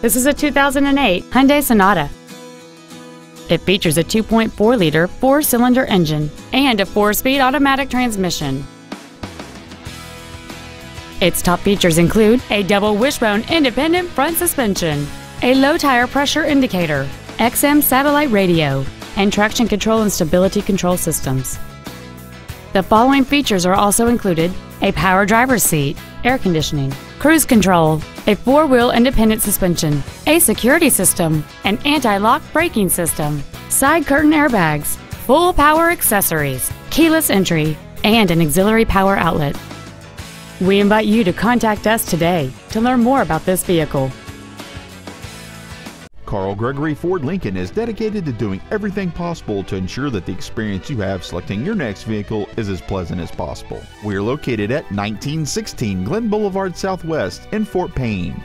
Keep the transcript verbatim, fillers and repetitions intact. This is a two thousand eight Hyundai Sonata. It features a two point four liter four-cylinder engine and a four-speed automatic transmission. Its top features include a double wishbone independent front suspension, a low tire pressure indicator, X M satellite radio, and traction control and stability control systems. The following features are also included: a power driver's seat, air conditioning, cruise control, a four-wheel independent suspension, a security system, an anti-lock braking system, side curtain airbags, full power accessories, keyless entry, and an auxiliary power outlet. We invite you to contact us today to learn more about this vehicle. Carl Gregory Ford Lincoln is dedicated to doing everything possible to ensure that the experience you have selecting your next vehicle is as pleasant as possible. We are located at nineteen sixteen Glenn Boulevard Southwest in Fort Payne.